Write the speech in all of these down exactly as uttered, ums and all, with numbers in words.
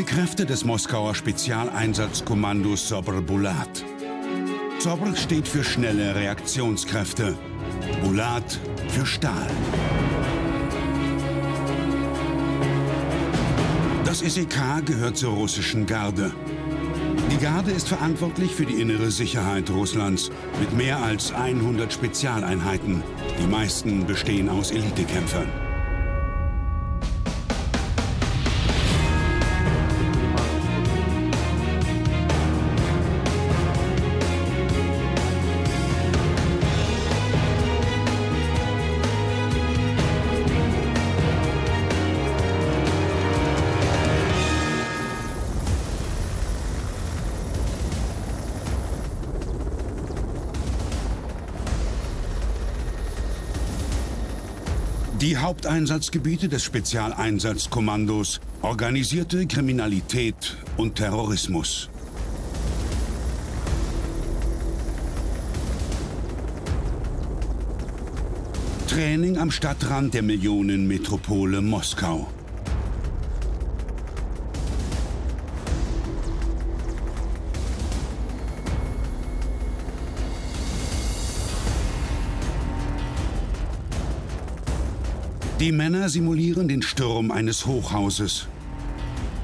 die Kräfte des Moskauer Spezialeinsatzkommandos S O B R Bulat. S O B R steht für schnelle Reaktionskräfte, Bulat für Stahl. Das S E K gehört zur russischen Garde. Die Garde ist verantwortlich für die innere Sicherheit Russlands mit mehr als hundert Spezialeinheiten. Die meisten bestehen aus Elitekämpfern. Die Haupteinsatzgebiete des Spezialeinsatzkommandos: organisierte Kriminalität und Terrorismus. Training am Stadtrand der Millionenmetropole Moskau. Die Männer simulieren den Sturm eines Hochhauses.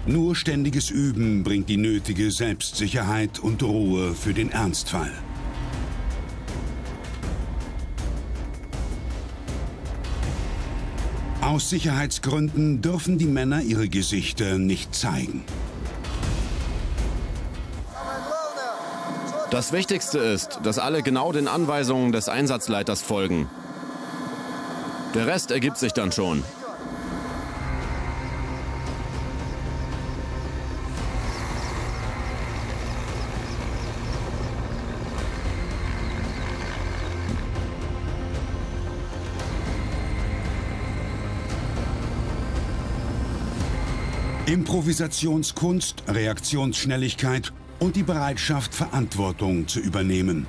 Nur ständiges Üben bringt die nötige Selbstsicherheit und Ruhe für den Ernstfall. Aus Sicherheitsgründen dürfen die Männer ihre Gesichter nicht zeigen. Das Wichtigste ist, dass alle genau den Anweisungen des Einsatzleiters folgen. Der Rest ergibt sich dann schon. Improvisationskunst, Reaktionsschnelligkeit und die Bereitschaft, Verantwortung zu übernehmen.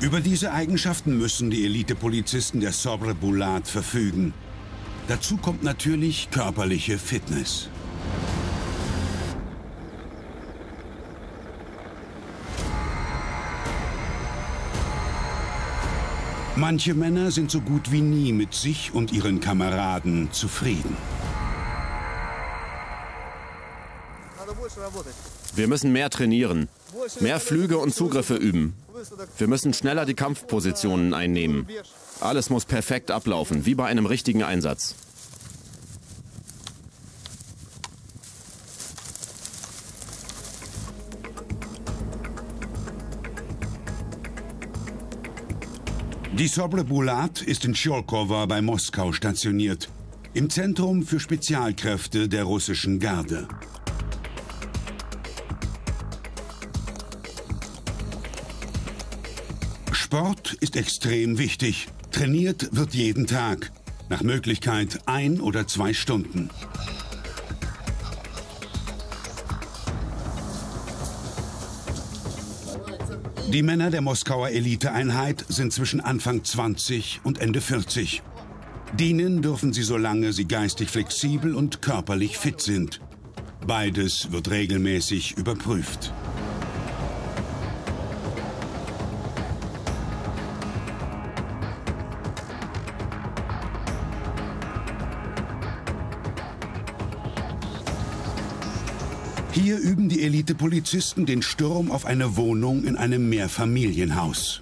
Über diese Eigenschaften müssen die Elitepolizisten der S O B R Bulat verfügen. Dazu kommt natürlich körperliche Fitness. Manche Männer sind so gut wie nie mit sich und ihren Kameraden zufrieden. Wir müssen mehr trainieren, mehr Flüge und Zugriffe üben. Wir müssen schneller die Kampfpositionen einnehmen. Alles muss perfekt ablaufen, wie bei einem richtigen Einsatz. Die S O B R Bulat ist in Schtscholkowo bei Moskau stationiert, im Zentrum für Spezialkräfte der russischen Garde. Sport ist extrem wichtig. Trainiert wird jeden Tag. Nach Möglichkeit ein oder zwei Stunden. Die Männer der Moskauer Eliteeinheit sind zwischen Anfang zwanzig und Ende vierzig. Dienen dürfen sie, solange sie geistig flexibel und körperlich fit sind. Beides wird regelmäßig überprüft. Hier üben die Elitepolizisten den Sturm auf eine Wohnung in einem Mehrfamilienhaus.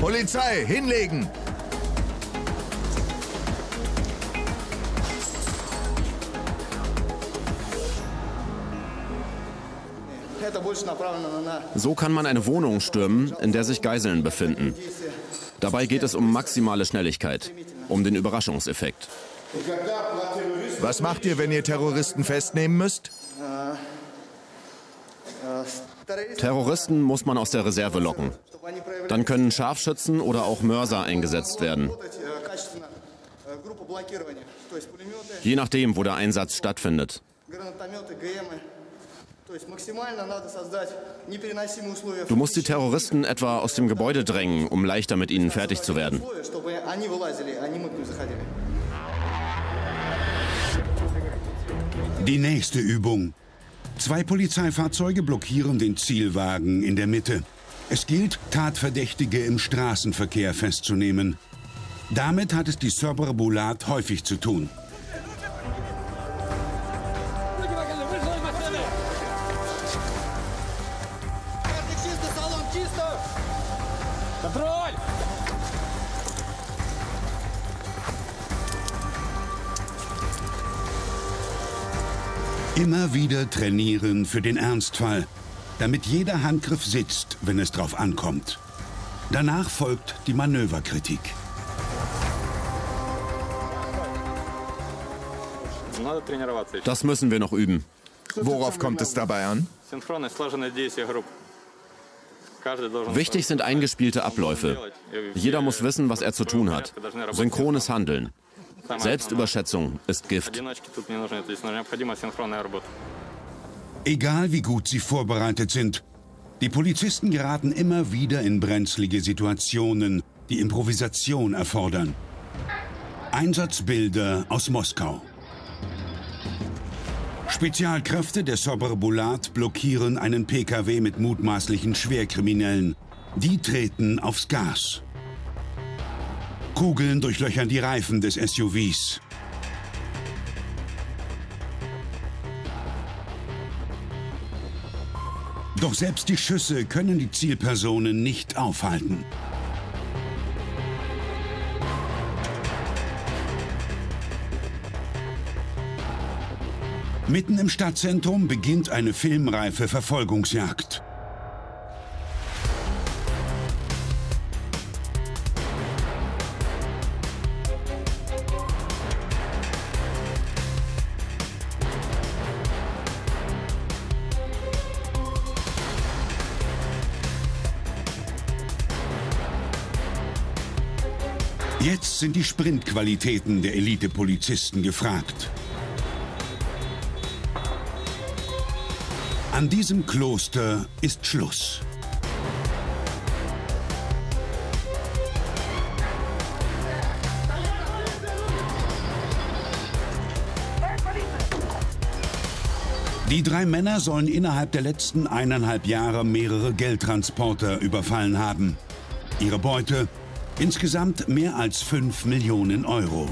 Polizei, hinlegen! So kann man eine Wohnung stürmen, in der sich Geiseln befinden. Dabei geht es um maximale Schnelligkeit, um den Überraschungseffekt. Was macht ihr, wenn ihr Terroristen festnehmen müsst? Terroristen muss man aus der Reserve locken. Dann können Scharfschützen oder auch Mörser eingesetzt werden. Je nachdem, wo der Einsatz stattfindet. Du musst die Terroristen etwa aus dem Gebäude drängen, um leichter mit ihnen fertig zu werden. Die nächste Übung. Zwei Polizeifahrzeuge blockieren den Zielwagen in der Mitte. Es gilt, Tatverdächtige im Straßenverkehr festzunehmen. Damit hat es die S O B R Bulat häufig zu tun. Immer wieder trainieren für den Ernstfall, damit jeder Handgriff sitzt, wenn es drauf ankommt. Danach folgt die Manöverkritik. Das müssen wir noch üben. Worauf kommt es dabei an? Wichtig sind eingespielte Abläufe. Jeder muss wissen, was er zu tun hat. Synchrones Handeln. Selbstüberschätzung ist Gift. Egal wie gut sie vorbereitet sind, die Polizisten geraten immer wieder in brenzlige Situationen, die Improvisation erfordern. Einsatzbilder aus Moskau. Spezialkräfte der S O B R Bulat blockieren einen P K W mit mutmaßlichen Schwerkriminellen. Die treten aufs Gas. Kugeln durchlöchern die Reifen des S U Vs. Doch selbst die Schüsse können die Zielpersonen nicht aufhalten. Mitten im Stadtzentrum beginnt eine filmreife Verfolgungsjagd. Jetzt sind die Sprintqualitäten der Elite-Polizisten gefragt. An diesem Kloster ist Schluss. Die drei Männer sollen innerhalb der letzten eineinhalb Jahre mehrere Geldtransporter überfallen haben. Ihre Beute? Insgesamt mehr als fünf Millionen Euro.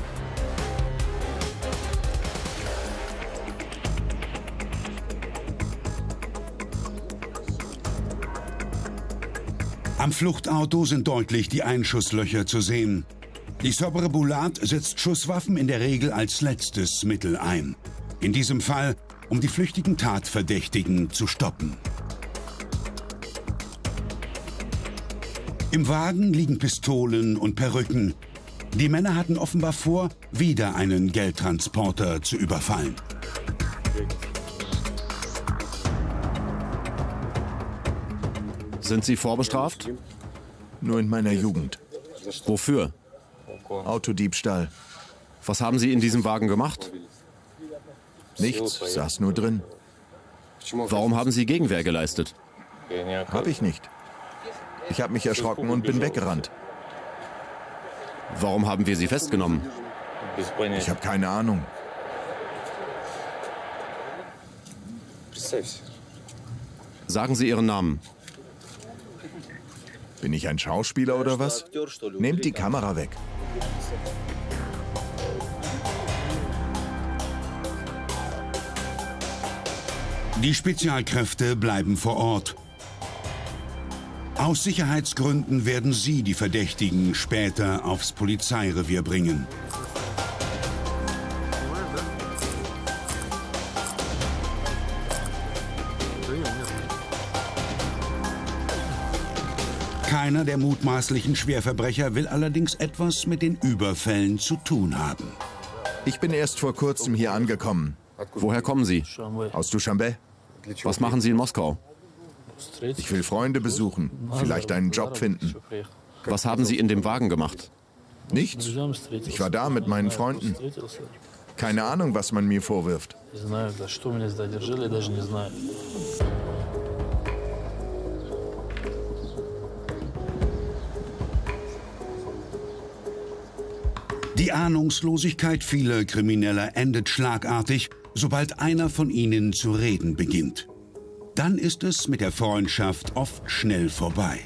Am Fluchtauto sind deutlich die Einschusslöcher zu sehen. Die S O B R Bulat setzt Schusswaffen in der Regel als letztes Mittel ein. In diesem Fall, um die flüchtigen Tatverdächtigen zu stoppen. Im Wagen liegen Pistolen und Perücken. Die Männer hatten offenbar vor, wieder einen Geldtransporter zu überfallen. Sind Sie vorbestraft? Nur in meiner Jugend. Wofür? Autodiebstahl. Was haben Sie in diesem Wagen gemacht? Nichts, saß nur drin. Warum haben Sie Gegenwehr geleistet? Hab ich nicht. Ich habe mich erschrocken und bin weggerannt. Warum haben wir sie festgenommen? Ich habe keine Ahnung. Sagen Sie Ihren Namen. Bin ich ein Schauspieler oder was? Nehmt die Kamera weg. Die Spezialkräfte bleiben vor Ort. Aus Sicherheitsgründen werden sie die Verdächtigen später aufs Polizeirevier bringen. Keiner der mutmaßlichen Schwerverbrecher will allerdings etwas mit den Überfällen zu tun haben. Ich bin erst vor kurzem hier angekommen. Woher kommen Sie? Aus Duschanbe. Was machen Sie in Moskau? Ich will Freunde besuchen, vielleicht einen Job finden. Was haben Sie in dem Wagen gemacht? Nichts. Ich war da mit meinen Freunden. Keine Ahnung, was man mir vorwirft. Die Ahnungslosigkeit vieler Krimineller endet schlagartig, sobald einer von ihnen zu reden beginnt. Dann ist es mit der Freundschaft oft schnell vorbei.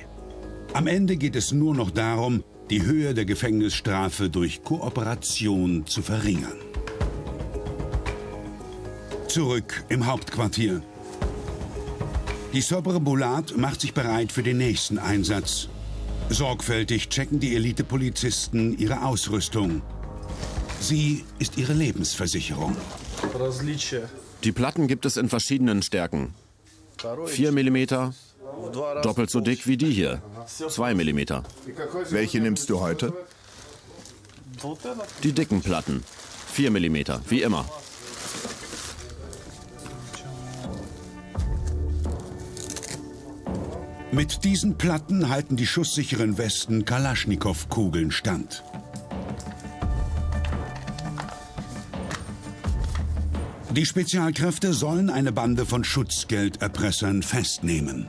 Am Ende geht es nur noch darum, die Höhe der Gefängnisstrafe durch Kooperation zu verringern. Zurück im Hauptquartier. Die S O B R Bulat macht sich bereit für den nächsten Einsatz. Sorgfältig checken die Elitepolizisten ihre Ausrüstung. Sie ist ihre Lebensversicherung. Die Platten gibt es in verschiedenen Stärken. vier Millimeter, doppelt so dick wie die hier, zwei Millimeter. Welche nimmst du heute? Die dicken Platten, vier Millimeter, wie immer. Mit diesen Platten halten die schusssicheren Westen Kalaschnikow-Kugeln stand. Die Spezialkräfte sollen eine Bande von Schutzgelderpressern festnehmen.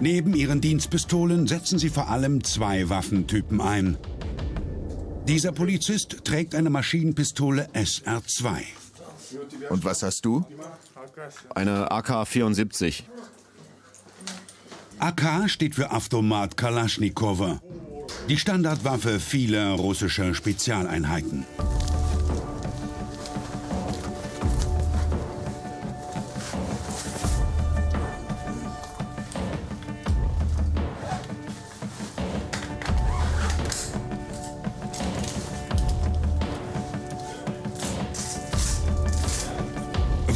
Neben ihren Dienstpistolen setzen sie vor allem zwei Waffentypen ein. Dieser Polizist trägt eine Maschinenpistole S R zwei. Und was hast du? Eine A K vierundsiebzig. A K steht für Automat Kalaschnikow, die Standardwaffe vieler russischer Spezialeinheiten.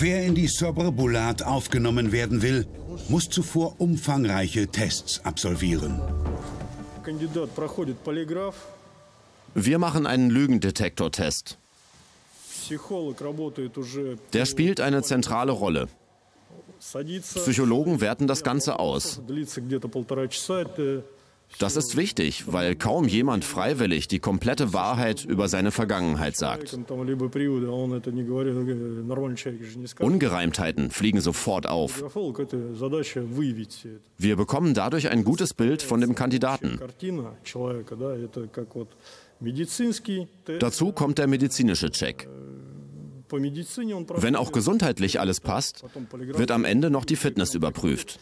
Wer in die S O B R Bulat aufgenommen werden will, muss zuvor umfangreiche Tests absolvieren. Wir machen einen Lügendetektortest. Der spielt eine zentrale Rolle. Psychologen werten das Ganze aus. Das ist wichtig, weil kaum jemand freiwillig die komplette Wahrheit über seine Vergangenheit sagt. Ungereimtheiten fliegen sofort auf. Wir bekommen dadurch ein gutes Bild von dem Kandidaten. Dazu kommt der medizinische Check. Wenn auch gesundheitlich alles passt, wird am Ende noch die Fitness überprüft.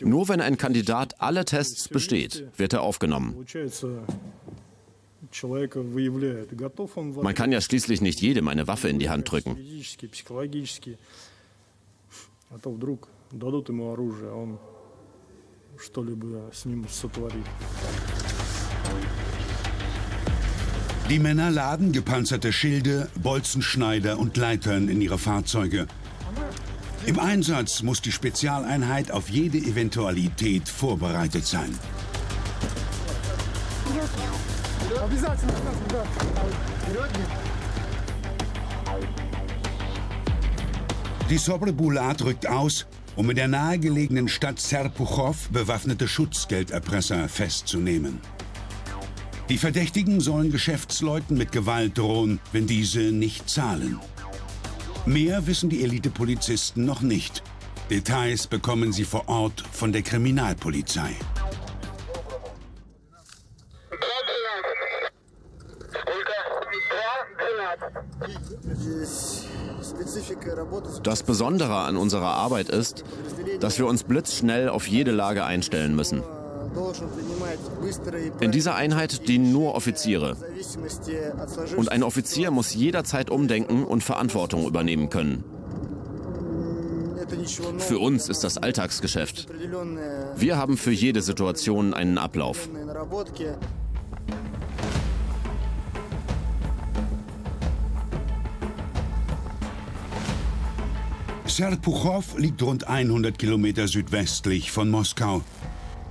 Nur wenn ein Kandidat alle Tests besteht, wird er aufgenommen. Man kann ja schließlich nicht jedem eine Waffe in die Hand drücken. Die Männer laden gepanzerte Schilde, Bolzenschneider und Leitern in ihre Fahrzeuge. Im Einsatz muss die Spezialeinheit auf jede Eventualität vorbereitet sein. Die S O B R Bulat rückt aus, um in der nahegelegenen Stadt Serpuchow bewaffnete Schutzgelderpresser festzunehmen. Die Verdächtigen sollen Geschäftsleuten mit Gewalt drohen, wenn diese nicht zahlen. Mehr wissen die Elitepolizisten noch nicht. Details bekommen sie vor Ort von der Kriminalpolizei. Das Besondere an unserer Arbeit ist, dass wir uns blitzschnell auf jede Lage einstellen müssen. In dieser Einheit dienen nur Offiziere. Und ein Offizier muss jederzeit umdenken und Verantwortung übernehmen können. Für uns ist das Alltagsgeschäft. Wir haben für jede Situation einen Ablauf. Serpuchow liegt rund hundert Kilometer südwestlich von Moskau.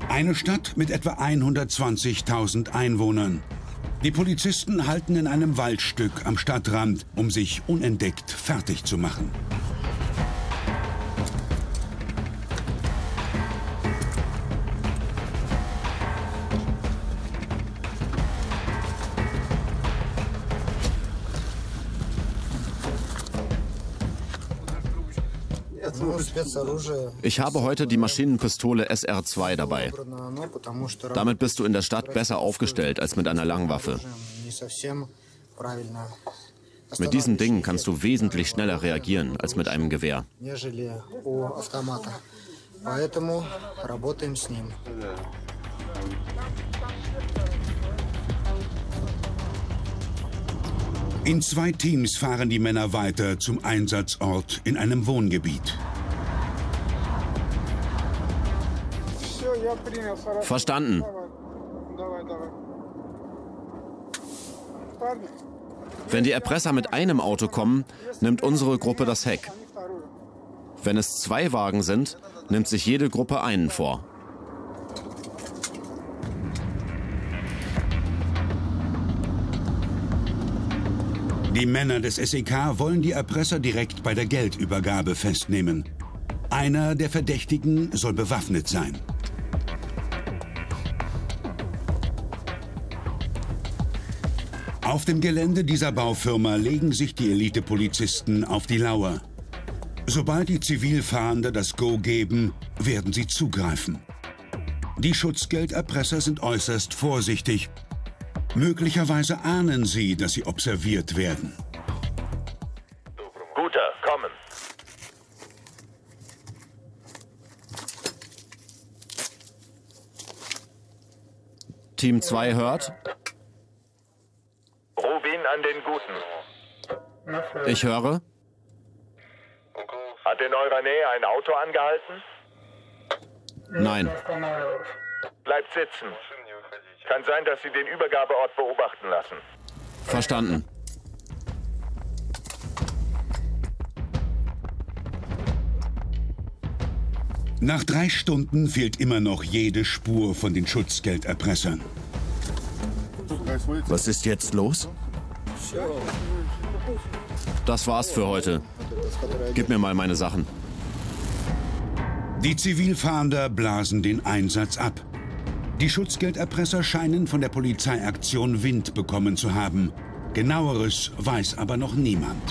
Eine Stadt mit etwa hundertzwanzigtausend Einwohnern. Die Polizisten halten in einem Waldstück am Stadtrand, um sich unentdeckt fertig zu machen. Ich habe heute die Maschinenpistole S R zwei dabei. Damit bist du in der Stadt besser aufgestellt als mit einer Langwaffe. Mit diesen Dingen kannst du wesentlich schneller reagieren als mit einem Gewehr. In zwei Teams fahren die Männer weiter zum Einsatzort in einem Wohngebiet. Verstanden. Wenn die Erpresser mit einem Auto kommen, nimmt unsere Gruppe das Heck. Wenn es zwei Wagen sind, nimmt sich jede Gruppe einen vor. Die Männer des S E K wollen die Erpresser direkt bei der Geldübergabe festnehmen. Einer der Verdächtigen soll bewaffnet sein. Auf dem Gelände dieser Baufirma legen sich die Elitepolizisten auf die Lauer. Sobald die Zivilfahrende das Go geben, werden sie zugreifen. Die Schutzgelderpresser sind äußerst vorsichtig. Möglicherweise ahnen sie, dass sie observiert werden. Guter, kommen. Team zwei hört. Rubin an den Guten. Ich höre. Hat in eurer Nähe ein Auto angehalten? Nein. Bleibt sitzen. Kann sein, dass Sie den Übergabeort beobachten lassen. Verstanden. Nach drei Stunden fehlt immer noch jede Spur von den Schutzgelderpressern. Was ist jetzt los? Das war's für heute. Gib mir mal meine Sachen. Die Zivilfahnder blasen den Einsatz ab. Die Schutzgelderpresser scheinen von der Polizeiaktion Wind bekommen zu haben. Genaueres weiß aber noch niemand.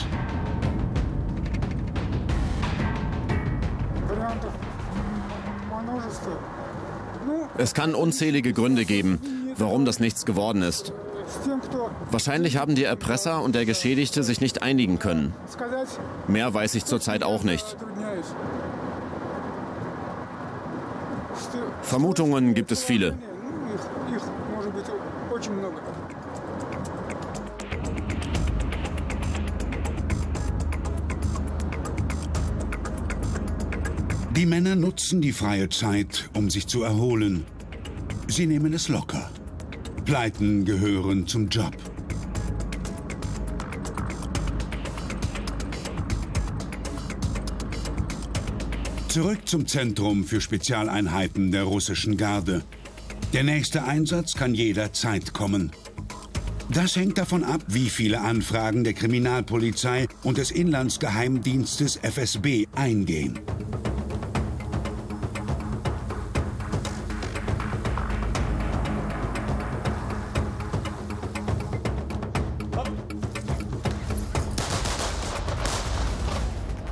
Es kann unzählige Gründe geben, warum das nichts geworden ist. Wahrscheinlich haben die Erpresser und der Geschädigte sich nicht einigen können. Mehr weiß ich zurzeit auch nicht. Vermutungen gibt es viele. Die Männer nutzen die freie Zeit, um sich zu erholen. Sie nehmen es locker. Pleiten gehören zum Job. Zurück zum Zentrum für Spezialeinheiten der russischen Garde. Der nächste Einsatz kann jederzeit kommen. Das hängt davon ab, wie viele Anfragen der Kriminalpolizei und des Inlandsgeheimdienstes F S B eingehen.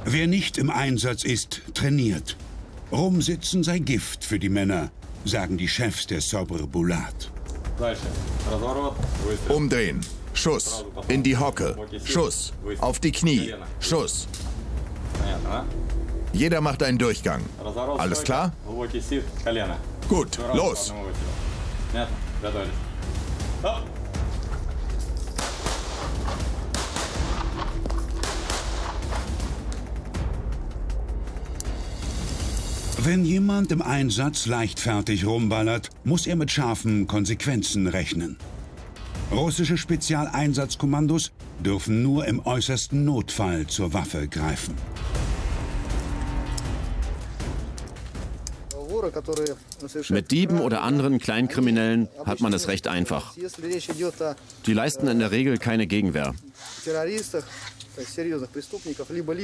Wer nicht im Einsatz ist, trainiert. Rumsitzen sei Gift für die Männer, sagen die Chefs der S O B R Bulat. Umdrehen, Schuss, in die Hocke, Schuss, auf die Knie, Schuss. Jeder macht einen Durchgang. Alles klar? Gut, los! Wenn jemand im Einsatz leichtfertig rumballert, muss er mit scharfen Konsequenzen rechnen. Russische Spezialeinsatzkommandos dürfen nur im äußersten Notfall zur Waffe greifen. Mit Dieben oder anderen Kleinkriminellen hat man es recht einfach. Die leisten in der Regel keine Gegenwehr.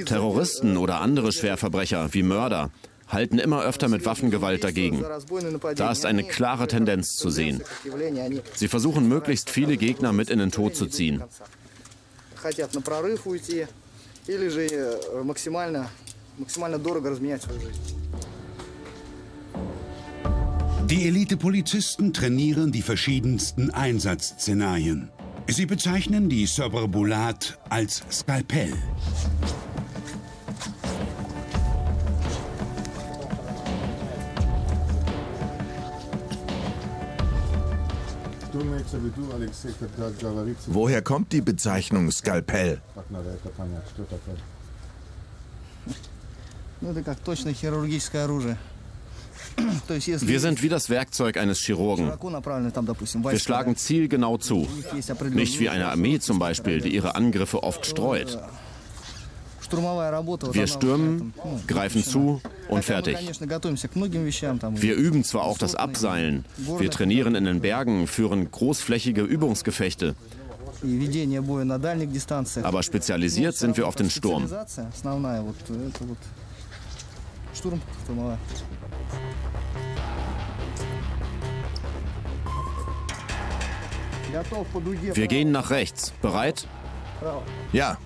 Terroristen oder andere Schwerverbrecher wie Mörder halten immer öfter mit Waffengewalt dagegen. Da ist eine klare Tendenz zu sehen. Sie versuchen, möglichst viele Gegner mit in den Tod zu ziehen. maximal teuer разменять свою жизнь. Die Elite-Polizisten trainieren die verschiedensten Einsatzszenarien. Sie bezeichnen die S O B R Bulat als Skalpell. Woher kommt die Bezeichnung Skalpell? Wir sind wie das Werkzeug eines Chirurgen. Wir schlagen zielgenau zu. Nicht wie eine Armee zum Beispiel, die ihre Angriffe oft streut. Wir stürmen, greifen zu und fertig. Wir üben zwar auch das Abseilen, wir trainieren in den Bergen, führen großflächige Übungsgefechte. Aber spezialisiert sind wir auf den Sturm. Wir gehen nach rechts. Bereit? Ja.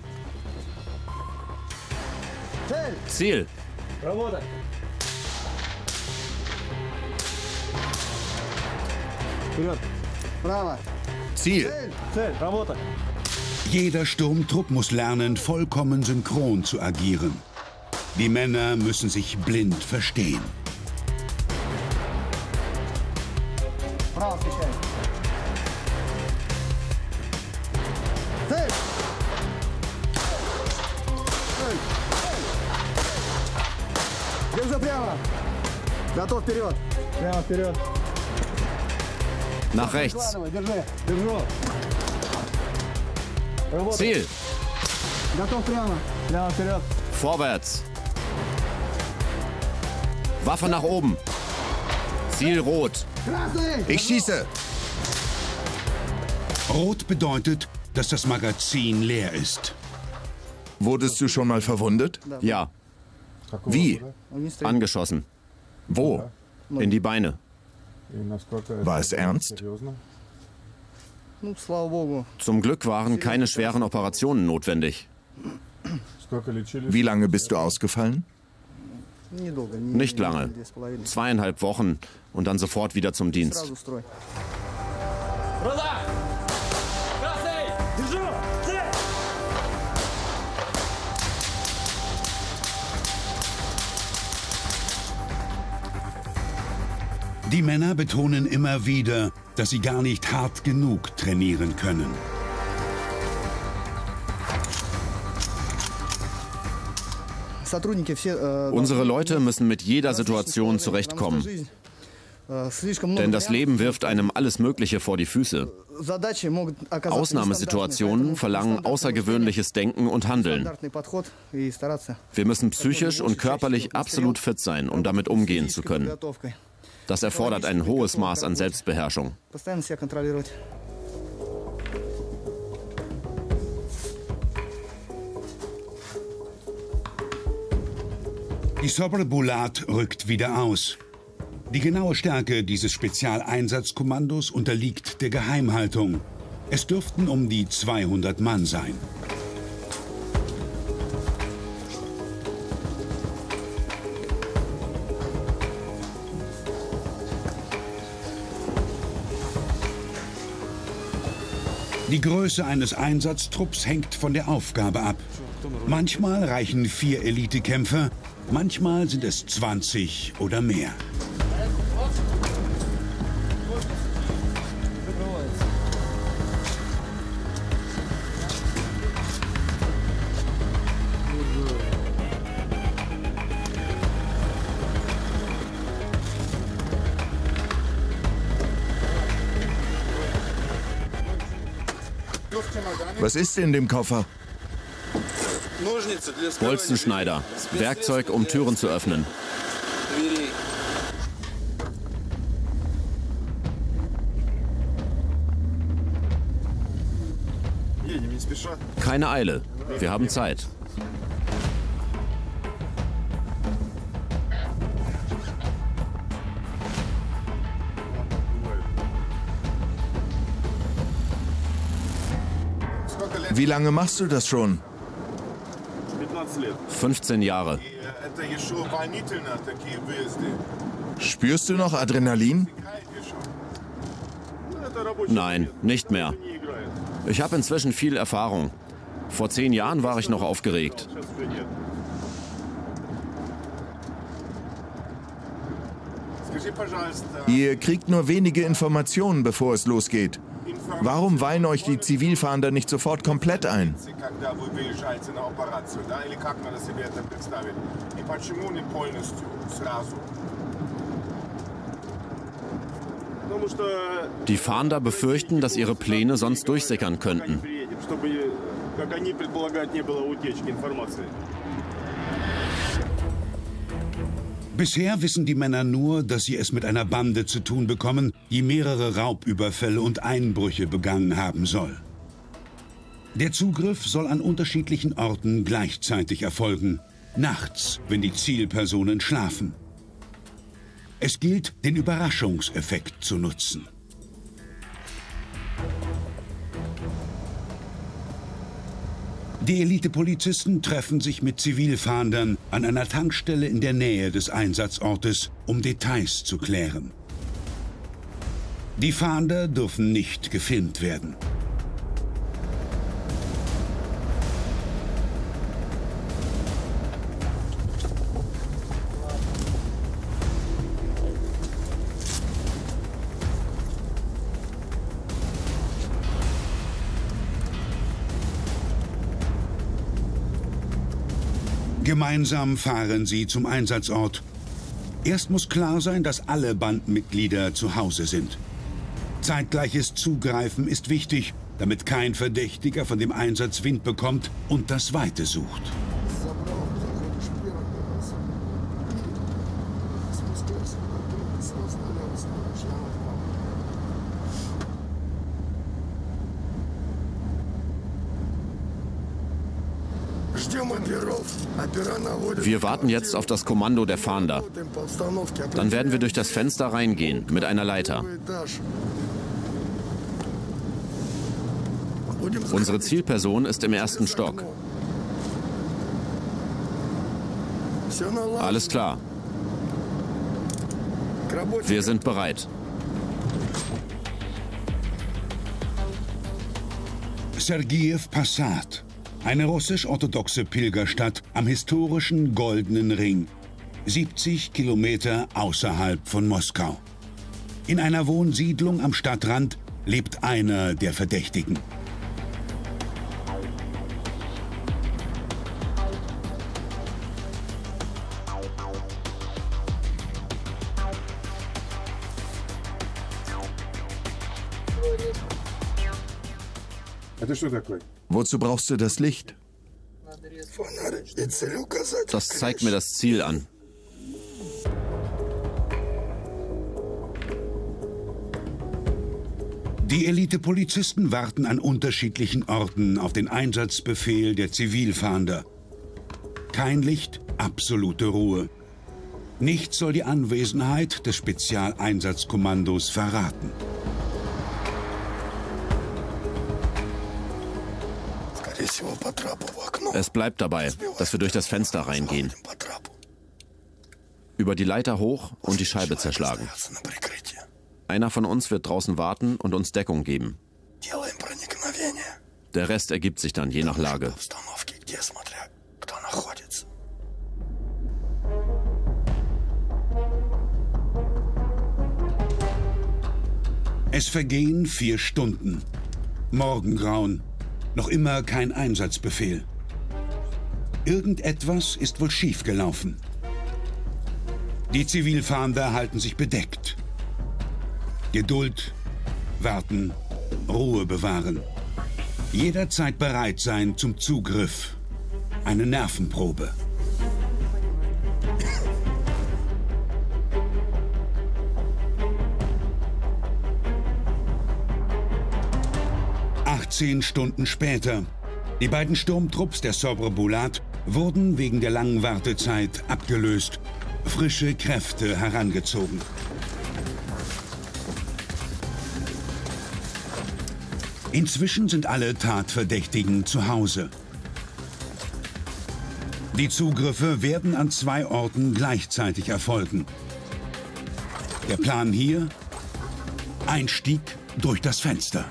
Ziel. Ziel. Jeder Sturmtrupp muss lernen, vollkommen synchron zu agieren. Die Männer müssen sich blind verstehen. Nach rechts. Ziel. Vorwärts. Waffe nach oben. Ziel rot. Ich schieße. Rot bedeutet, dass das Magazin leer ist. Wurdest du schon mal verwundet? Ja. Wie? Angeschossen. Wo? In die Beine. War es ernst? Zum Glück waren keine schweren Operationen notwendig. Wie lange bist du ausgefallen? Nicht lange. Zweieinhalb Wochen und dann sofort wieder zum Dienst. Die Männer betonen immer wieder, dass sie gar nicht hart genug trainieren können. Unsere Leute müssen mit jeder Situation zurechtkommen. Denn das Leben wirft einem alles Mögliche vor die Füße. Ausnahmesituationen verlangen außergewöhnliches Denken und Handeln. Wir müssen psychisch und körperlich absolut fit sein, um damit umgehen zu können. Das erfordert ein hohes Maß an Selbstbeherrschung. Die S O B R Bulat rückt wieder aus. Die genaue Stärke dieses Spezialeinsatzkommandos unterliegt der Geheimhaltung. Es dürften um die zweihundert Mann sein. Die Größe eines Einsatztrupps hängt von der Aufgabe ab. Manchmal reichen vier Elitekämpfer, manchmal sind es zwanzig oder mehr. Was ist in dem Koffer? Bolzenschneider, Werkzeug, um Türen zu öffnen. Keine Eile, wir haben Zeit. Wie lange machst du das schon? fünfzehn Jahre. Spürst du noch Adrenalin? Nein, nicht mehr. Ich habe inzwischen viel Erfahrung. Vor zehn Jahren war ich noch aufgeregt. Ihr kriegt nur wenige Informationen, bevor es losgeht. Warum weihen euch die Zivilfahnder nicht sofort komplett ein? Die Fahnder befürchten, dass ihre Pläne sonst durchsickern könnten. Bisher wissen die Männer nur, dass sie es mit einer Bande zu tun bekommen, die mehrere Raubüberfälle und Einbrüche begangen haben soll. Der Zugriff soll an unterschiedlichen Orten gleichzeitig erfolgen, nachts, wenn die Zielpersonen schlafen. Es gilt, den Überraschungseffekt zu nutzen. Die Elitepolizisten treffen sich mit Zivilfahndern an einer Tankstelle in der Nähe des Einsatzortes, um Details zu klären. Die Fahnder dürfen nicht gefilmt werden. Gemeinsam fahren sie zum Einsatzort. Erst muss klar sein, dass alle Bandenmitglieder zu Hause sind. Zeitgleiches Zugreifen ist wichtig, damit kein Verdächtiger von dem Einsatz Wind bekommt und das Weite sucht. Wir warten jetzt auf das Kommando der Fahnder. Dann werden wir durch das Fenster reingehen, mit einer Leiter. Unsere Zielperson ist im ersten Stock. Alles klar. Wir sind bereit. Sergijew Possad. Eine russisch-orthodoxe Pilgerstadt am historischen Goldenen Ring, siebzig Kilometer außerhalb von Moskau. In einer Wohnsiedlung am Stadtrand lebt einer der Verdächtigen. Wozu brauchst du das Licht? Das zeigt mir das Ziel an. Die Elitepolizisten warten an unterschiedlichen Orten auf den Einsatzbefehl der Zivilfahnder. Kein Licht, absolute Ruhe. Nichts soll die Anwesenheit des Spezialeinsatzkommandos verraten. Es bleibt dabei, dass wir durch das Fenster reingehen. Über die Leiter hoch und die Scheibe zerschlagen. Einer von uns wird draußen warten und uns Deckung geben. Der Rest ergibt sich dann je nach Lage. Es vergehen vier Stunden. Morgengrauen. Noch immer kein Einsatzbefehl. Irgendetwas ist wohl schiefgelaufen. Die Zivilfahnder halten sich bedeckt. Geduld, warten, Ruhe bewahren. Jederzeit bereit sein zum Zugriff. Eine Nervenprobe. Zehn Stunden später. Die beiden Sturmtrupps der S O B R Bulat wurden wegen der langen Wartezeit abgelöst, frische Kräfte herangezogen. Inzwischen sind alle Tatverdächtigen zu Hause. Die Zugriffe werden an zwei Orten gleichzeitig erfolgen. Der Plan hier: Einstieg durch das Fenster.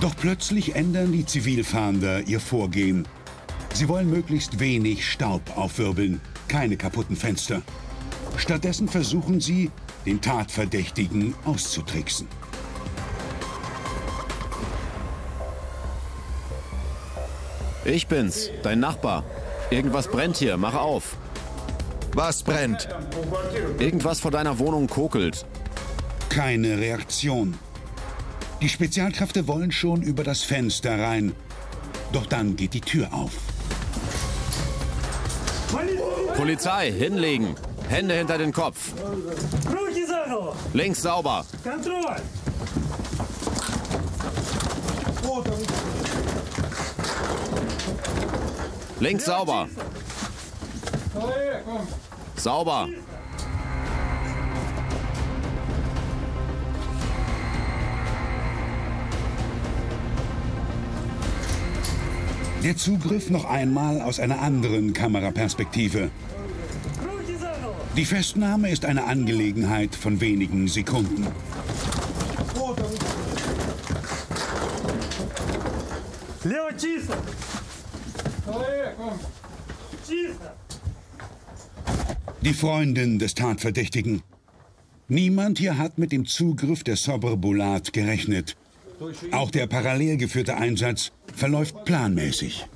Doch plötzlich ändern die Zivilfahnder ihr Vorgehen. Sie wollen möglichst wenig Staub aufwirbeln, keine kaputten Fenster. Stattdessen versuchen sie, den Tatverdächtigen auszutricksen. Ich bin's, dein Nachbar. Irgendwas brennt hier, mach auf. Was brennt? Irgendwas vor deiner Wohnung kokelt. Keine Reaktion. Die Spezialkräfte wollen schon über das Fenster rein. Doch dann geht die Tür auf. Polizei, hinlegen. Hände hinter den Kopf. Links sauber. Links sauber. Sauber. Der Zugriff noch einmal aus einer anderen Kameraperspektive. Die Festnahme ist eine Angelegenheit von wenigen Sekunden. Die Freundin des Tatverdächtigen. Niemand hier hat mit dem Zugriff der S O B R Bulat gerechnet. Auch der parallel geführte Einsatz verläuft planmäßig.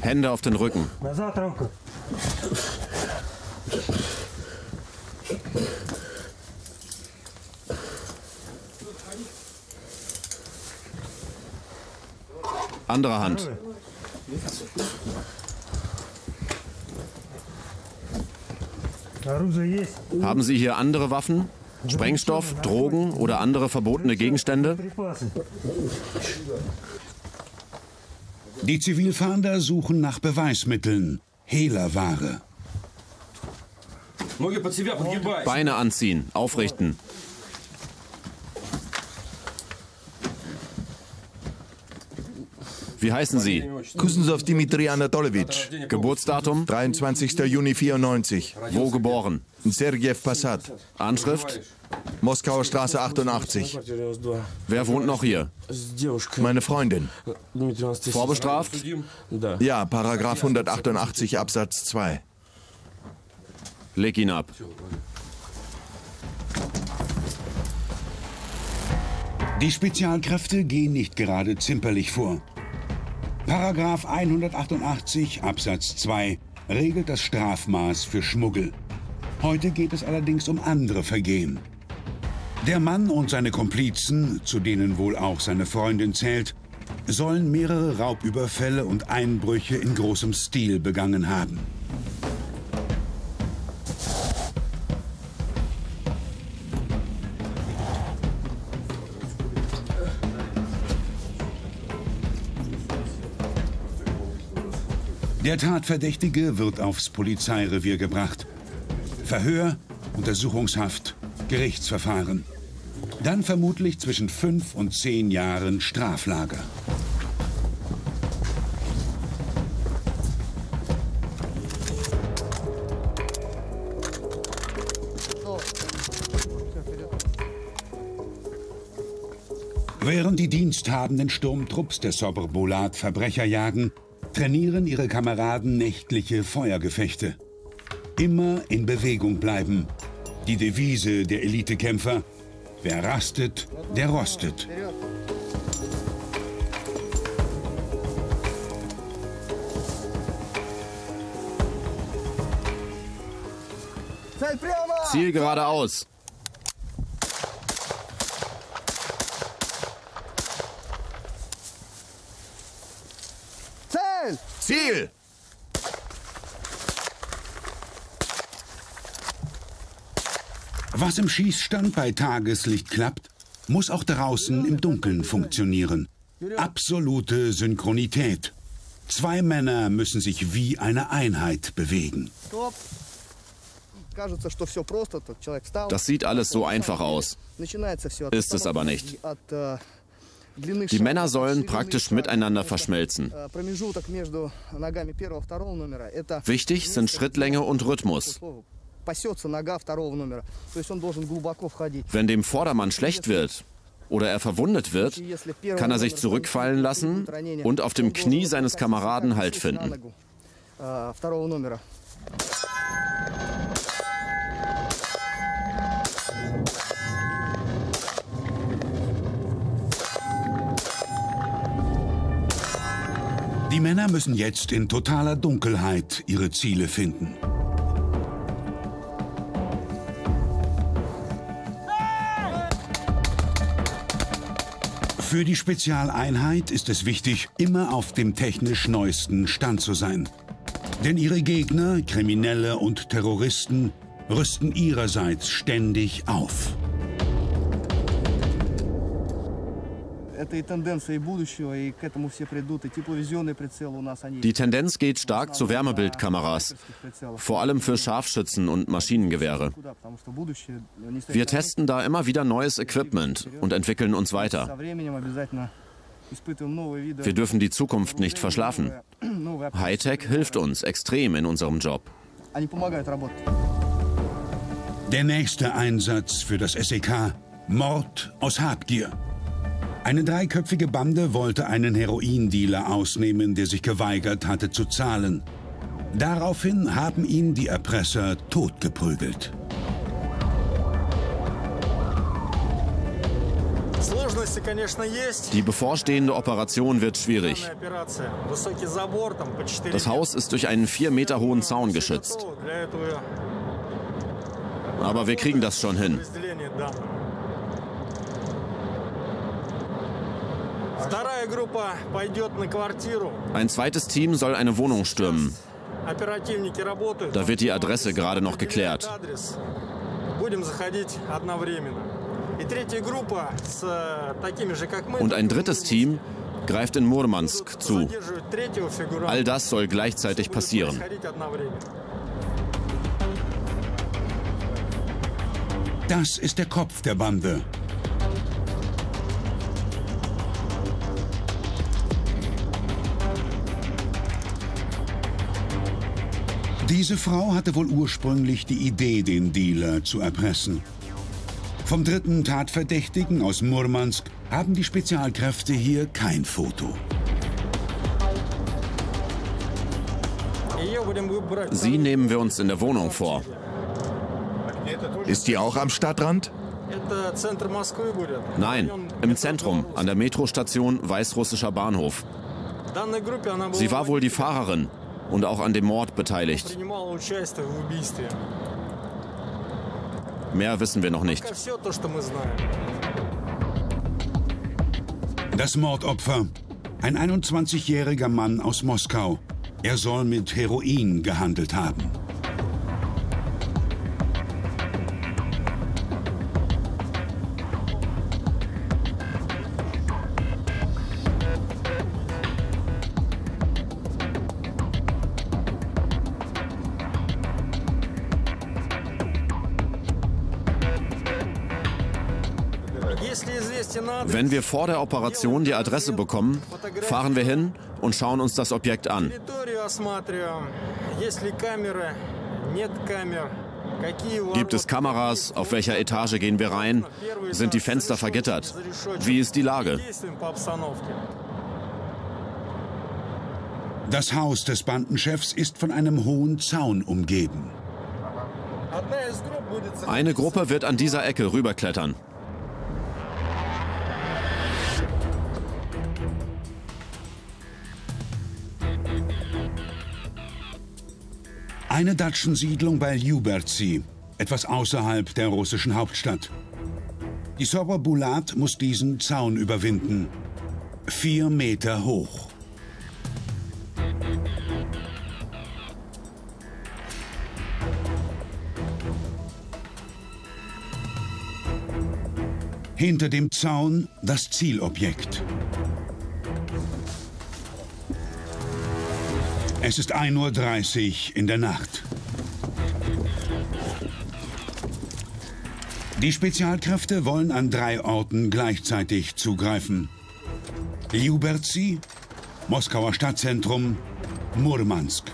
Hände auf den Rücken. Andere Hand. Haben Sie hier andere Waffen? Sprengstoff, Drogen oder andere verbotene Gegenstände? Die Zivilfahnder suchen nach Beweismitteln, Hehlerware. Beine anziehen, aufrichten. Wie heißen Sie? Kuznetsov Dmitri Anatolowitsch. Geburtsdatum? dreiundzwanzigster Juni vierundneunzig. Wo geboren? In Sergijew Possad. Anschrift? Moskauer Straße achtundachtzig. Wer wohnt noch hier? Meine Freundin. Vorbestraft? Ja, Paragraph hundertachtundachtzig Absatz zwei. Leg ihn ab. Die Spezialkräfte gehen nicht gerade zimperlich vor. Paragraph hundertachtundachtzig Absatz zwei regelt das Strafmaß für Schmuggel. Heute geht es allerdings um andere Vergehen. Der Mann und seine Komplizen, zu denen wohl auch seine Freundin zählt, sollen mehrere Raubüberfälle und Einbrüche in großem Stil begangen haben. Der Tatverdächtige wird aufs Polizeirevier gebracht. Verhör, Untersuchungshaft, Gerichtsverfahren. Dann vermutlich zwischen fünf und zehn Jahren Straflager. Während die diensthabenden Sturmtrupps der S O B R Bulat Verbrecher jagen, trainieren ihre Kameraden nächtliche Feuergefechte. Immer in Bewegung bleiben. Die Devise der Elitekämpfer: Wer rastet, der rostet. Ziel geradeaus. Zielen! Ziel! Was im Schießstand bei Tageslicht klappt, muss auch draußen im Dunkeln funktionieren. Absolute Synchronität. Zwei Männer müssen sich wie eine Einheit bewegen. Das sieht alles so einfach aus, ist es aber nicht. Die Männer sollen praktisch miteinander verschmelzen. Wichtig sind Schrittlänge und Rhythmus. Wenn dem Vordermann schlecht wird oder er verwundet wird, kann er sich zurückfallen lassen und auf dem Knie seines Kameraden Halt finden. Die Männer müssen jetzt in totaler Dunkelheit ihre Ziele finden. Für die Spezialeinheit ist es wichtig, immer auf dem technisch neuesten Stand zu sein. Denn ihre Gegner, Kriminelle und Terroristen, rüsten ihrerseits ständig auf. Die Tendenz geht stark zu Wärmebildkameras, vor allem für Scharfschützen und Maschinengewehre. Wir testen da immer wieder neues Equipment und entwickeln uns weiter. Wir dürfen die Zukunft nicht verschlafen. Hightech hilft uns extrem in unserem Job. Der nächste Einsatz für das S E K: Mord aus Habgier. Eine dreiköpfige Bande wollte einen Heroindealer ausnehmen, der sich geweigert hatte zu zahlen. Daraufhin haben ihn die Erpresser totgeprügelt. Die bevorstehende Operation wird schwierig. Das Haus ist durch einen vier Meter hohen Zaun geschützt. Aber wir kriegen das schon hin. Ein zweites Team soll eine Wohnung stürmen. Da wird die Adresse gerade noch geklärt. Und ein drittes Team greift in Murmansk zu. All das soll gleichzeitig passieren. Das ist der Kopf der Bande. Diese Frau hatte wohl ursprünglich die Idee, den Dealer zu erpressen. Vom dritten Tatverdächtigen aus Murmansk haben die Spezialkräfte hier kein Foto. Sie nehmen wir uns in der Wohnung vor. Ist die auch am Stadtrand? Nein, im Zentrum, an der Metrostation Weißrussischer Bahnhof. Sie war wohl die Fahrerin und auch an dem Mord beteiligt. Mehr wissen wir noch nicht. Das Mordopfer, ein einundzwanzigjähriger Mann aus Moskau. Er soll mit Heroin gehandelt haben. Wenn wir vor der Operation die Adresse bekommen, fahren wir hin und schauen uns das Objekt an. Gibt es Kameras? Auf welcher Etage gehen wir rein? Sind die Fenster vergittert? Wie ist die Lage? Das Haus des Bandenchefs ist von einem hohen Zaun umgeben. Eine Gruppe wird an dieser Ecke rüberklettern. Eine Datschensiedlung bei Ljubertsi, etwas außerhalb der russischen Hauptstadt. Die S O B R Bulat muss diesen Zaun überwinden. Vier Meter hoch. hinter dem Zaun das Zielobjekt. Es ist ein Uhr dreißig in der Nacht. Die Spezialkräfte wollen an drei Orten gleichzeitig zugreifen. Ljubertsi, Moskauer Stadtzentrum, Murmansk.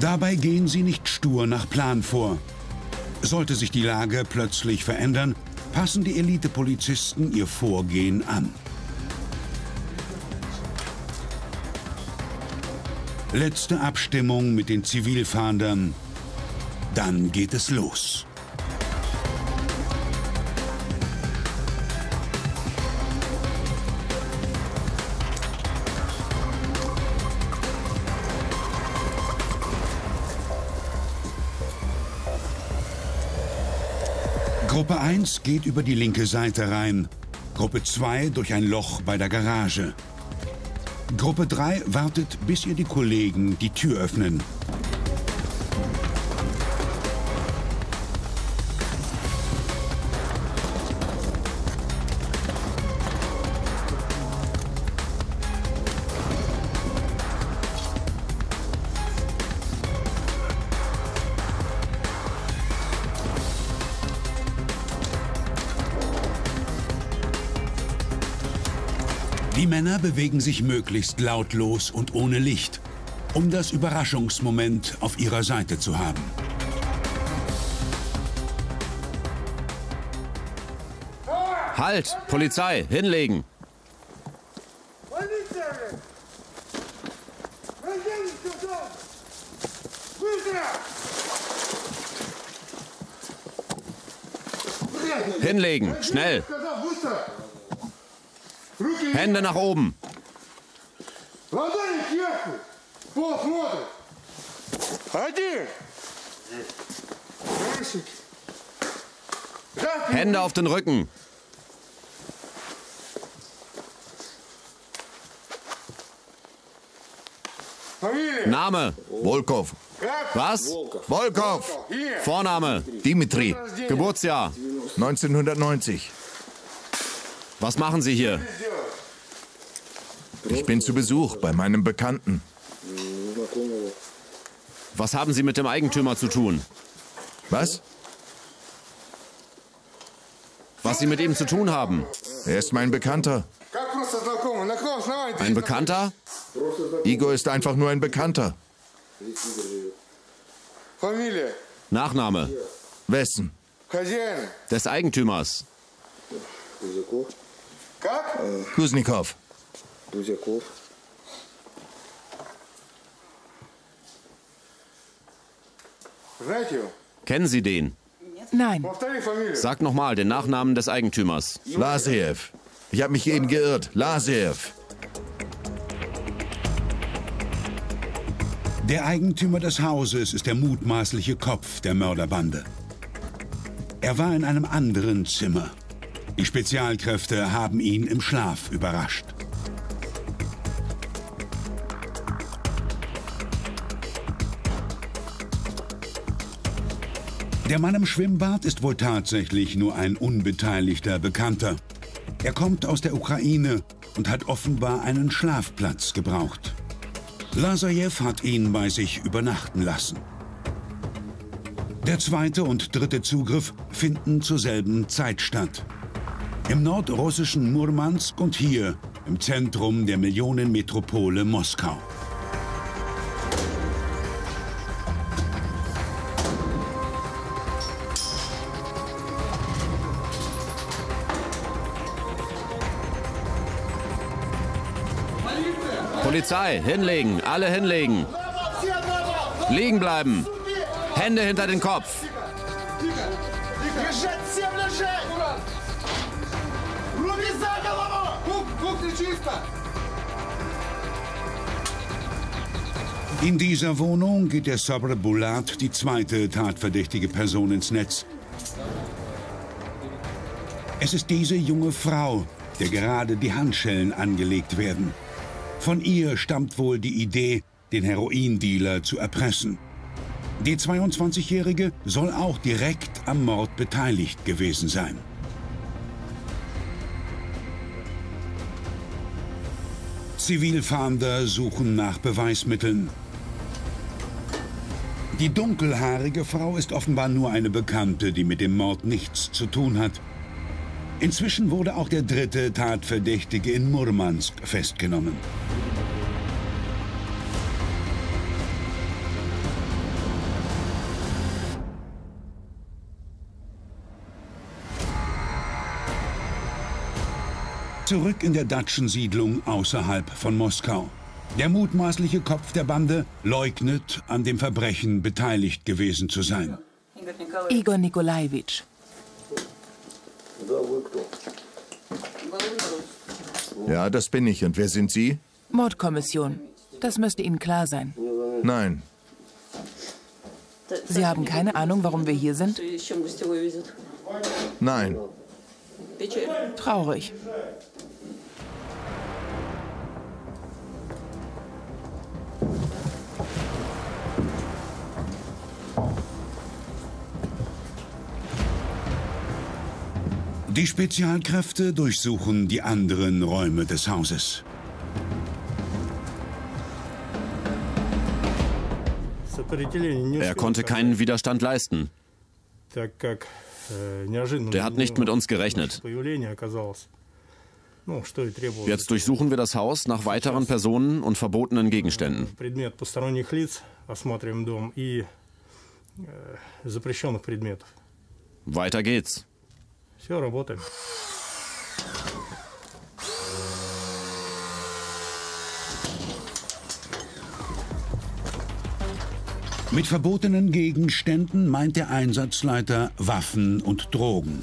Dabei gehen sie nicht stur nach Plan vor. Sollte sich die Lage plötzlich verändern, passen die Elitepolizisten ihr Vorgehen an. Letzte Abstimmung mit den Zivilfahndern. Dann geht es los. Gruppe eins geht über die linke Seite rein, Gruppe zwei durch ein Loch bei der Garage. Gruppe drei wartet, bis ihr die Kollegen die Tür öffnen. Die Männer bewegen sich möglichst lautlos und ohne Licht, um das Überraschungsmoment auf ihrer Seite zu haben. Halt! Polizei! Hinlegen! Hinlegen! Schnell! Hände nach oben. Hände auf den Rücken. Name? Volkov. Was? Volkov. Vorname? Dimitri. Geburtsjahr? neunzehnhundertneunzig. Was machen Sie hier? Ich bin zu Besuch bei meinem Bekannten. Was haben Sie mit dem Eigentümer zu tun? Was? Was Sie mit ihm zu tun haben? Er ist mein Bekannter. Ein Bekannter? Igor ist einfach nur ein Bekannter. Nachname? Wessen? Des Eigentümers. Kalaschnikow. Kennen Sie den? Nein. Sag nochmal den Nachnamen des Eigentümers. Lasev. Ich habe mich eben geirrt. Lasev. Der Eigentümer des Hauses ist der mutmaßliche Kopf der Mörderbande. Er war in einem anderen Zimmer. Die Spezialkräfte haben ihn im Schlaf überrascht. Der Mann im Schwimmbad ist wohl tatsächlich nur ein unbeteiligter Bekannter. Er kommt aus der Ukraine und hat offenbar einen Schlafplatz gebraucht. Lasajew hat ihn bei sich übernachten lassen. Der zweite und dritte Zugriff finden zur selben Zeit statt. Im nordrussischen Murmansk und hier im Zentrum der Millionenmetropole Moskau. Polizei, hinlegen, alle hinlegen. Liegen bleiben. Hände hinter den Kopf. In dieser Wohnung geht der S O B R Bulat, die zweite tatverdächtige Person, ins Netz. Es ist diese junge Frau, der gerade die Handschellen angelegt werden. Von ihr stammt wohl die Idee, den Heroindealer zu erpressen. Die zweiundzwanzigjährige soll auch direkt am Mord beteiligt gewesen sein. Zivilfahnder suchen nach Beweismitteln. Die dunkelhaarige Frau ist offenbar nur eine Bekannte, die mit dem Mord nichts zu tun hat. Inzwischen wurde auch der dritte Tatverdächtige in Murmansk festgenommen. Zurück in der Datschensiedlung außerhalb von Moskau. Der mutmaßliche Kopf der Bande leugnet, an dem Verbrechen beteiligt gewesen zu sein. Igor Nikolajewitsch. Ja, das bin ich. Und wer sind Sie? Mordkommission. Das müsste Ihnen klar sein. Nein. Sie haben keine Ahnung, warum wir hier sind? Nein. Traurig. Die Spezialkräfte durchsuchen die anderen Räume des Hauses. Er konnte keinen Widerstand leisten. Der hat nicht mit uns gerechnet. Jetzt durchsuchen wir das Haus nach weiteren Personen und verbotenen Gegenständen. Weiter geht's. Mit verbotenen Gegenständen meint der Einsatzleiter Waffen und Drogen.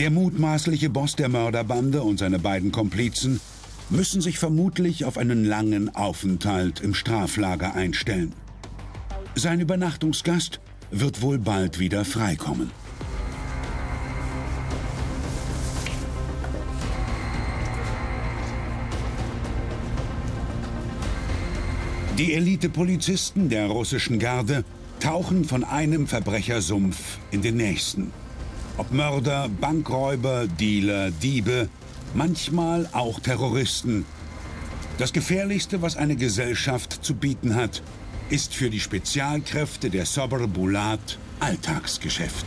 Der mutmaßliche Boss der Mörderbande und seine beiden Komplizen müssen sich vermutlich auf einen langen Aufenthalt im Straflager einstellen. Sein Übernachtungsgast wird wohl bald wieder freikommen. Die Elitepolizisten der russischen Garde tauchen von einem Verbrechersumpf in den nächsten. Ob Mörder, Bankräuber, Dealer, Diebe, manchmal auch Terroristen. Das Gefährlichste, was eine Gesellschaft zu bieten hat, ist für die Spezialkräfte der S O B R Bulat Alltagsgeschäft.